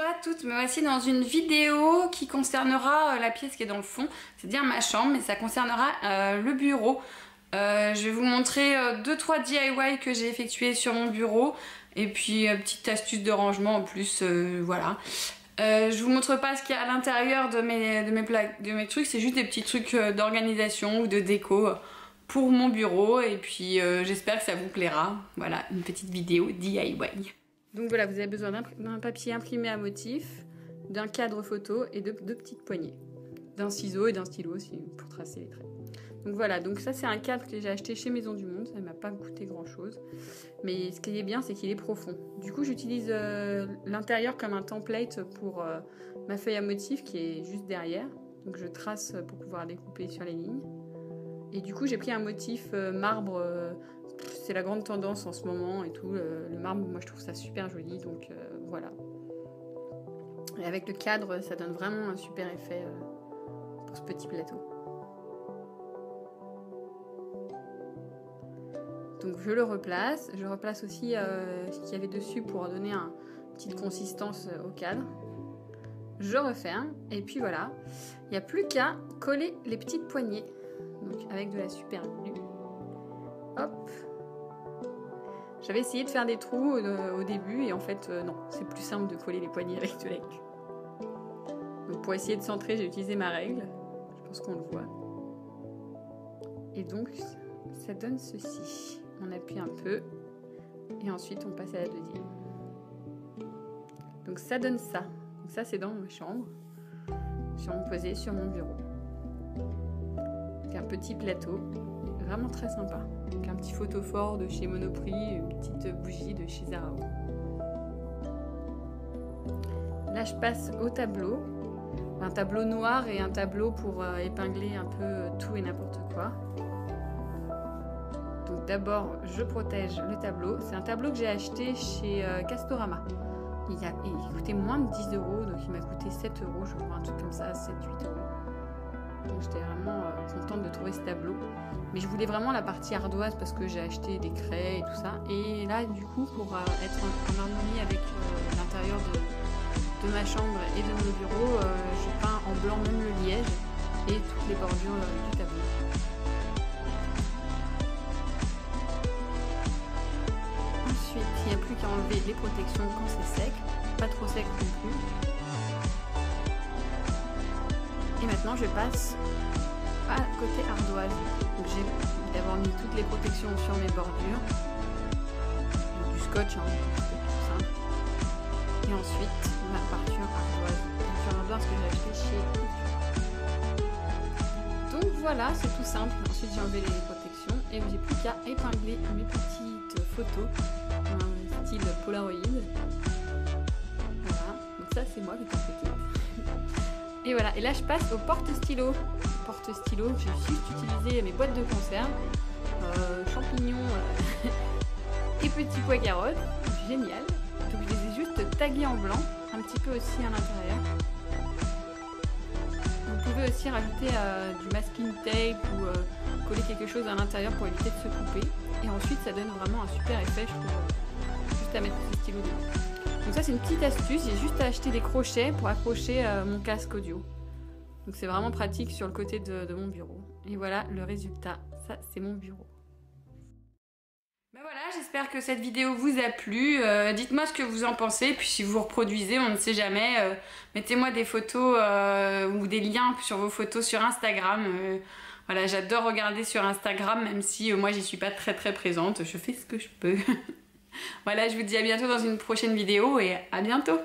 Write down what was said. Bonjour à toutes, me voici dans une vidéo qui concernera la pièce qui est dans le fond, c'est-à-dire ma chambre, mais ça concernera le bureau. Je vais vous montrer 2-3 DIY que j'ai effectués sur mon bureau et puis petite astuce de rangement en plus, voilà. Je vous montre pas ce qu'il y a à l'intérieur de mes trucs, c'est juste des petits trucs d'organisation ou de déco pour mon bureau et puis j'espère que ça vous plaira. Voilà, une petite vidéo DIY. Donc voilà, vous avez besoin d'un papier imprimé à motif, d'un cadre photo et de deux petites poignées, d'un ciseau et d'un stylo aussi pour tracer les traits. Donc voilà, donc ça c'est un cadre que j'ai acheté chez Maison du Monde, ça ne m'a pas coûté grand chose. Mais ce qui est bien, c'est qu'il est profond. Du coup j'utilise l'intérieur comme un template pour ma feuille à motif qui est juste derrière. Donc je trace pour pouvoir découper sur les lignes. Et du coup j'ai pris un motif marbre, c'est la grande tendance en ce moment et tout, le marbre, moi je trouve ça super joli, donc voilà. Et avec le cadre, ça donne vraiment un super effet pour ce petit plateau. Donc je le replace, aussi ce qu'il y avait dessus pour donner une petite consistance au cadre. Je referme et puis voilà, il n'y a plus qu'à coller les petites poignées, donc avec de la super glue. Hop. J'avais essayé de faire des trous au début et en fait non, c'est plus simple de coller les poignées avec de la glue. Donc pour essayer de centrer, j'ai utilisé ma règle, je pense qu'on le voit. Et donc ça donne ceci. On appuie un peu et ensuite on passe à la deuxième. Donc ça donne ça. Donc ça c'est dans ma chambre, sur mon posé, sur mon bureau. Donc un petit plateau. Vraiment très sympa. Donc un petit photophore de chez Monoprix, une petite bougie de chez Zara. Là je passe au tableau, un tableau noir et un tableau pour épingler un peu tout et n'importe quoi. Donc d'abord je protège le tableau, c'est un tableau que j'ai acheté chez Castorama. Il coûtait moins de 10 €, donc il m'a coûté 7 €, je crois, un truc comme ça, 7-8 €. Donc j'étais vraiment contente de trouver ce tableau. Mais je voulais vraiment la partie ardoise parce que j'ai acheté des craies et tout ça. Et là, du coup, pour être en harmonie avec l'intérieur de ma chambre et de mon bureau, je peins en blanc même le liège et toutes les bordures du tableau. Ensuite, il n'y a plus qu'à enlever les protections quand c'est sec, pas trop sec non plus. Et maintenant je passe à côté ardoise. Donc j'ai d'abord mis toutes les protections sur mes bordures. Donc, du scotch, hein, c'est tout simple. Et ensuite ma peinture ardoise. Peinture ardoise que j'ai acheté chez. Donc voilà, c'est tout simple. Ensuite j'ai enlevé les protections et j'ai plus qu'à épingler mes petites photos en style Polaroid. Voilà, donc ça c'est moi qui t'ai fait. Et voilà, et là je passe au porte-stylo. Porte-stylo, j'ai juste utilisé mes boîtes de conserve, champignons et petits pois carottes. Génial. Donc je les ai juste tagués en blanc, un petit peu aussi à l'intérieur. Vous pouvez aussi rajouter du masking tape ou coller quelque chose à l'intérieur pour éviter de se couper. Et ensuite ça donne vraiment un super effet, je trouve, juste à mettre ce stylo dedans. Donc ça c'est une petite astuce, j'ai juste à acheter des crochets pour accrocher mon casque audio. Donc c'est vraiment pratique sur le côté de mon bureau. Et voilà le résultat, ça c'est mon bureau. Ben voilà, j'espère que cette vidéo vous a plu. Dites-moi ce que vous en pensez, puis si vous reproduisez, on ne sait jamais. Mettez-moi des photos ou des liens sur vos photos sur Instagram. Voilà, j'adore regarder sur Instagram, même si moi j'y suis pas très présente, je fais ce que je peux. Voilà, je vous dis à bientôt dans une prochaine vidéo et à bientôt!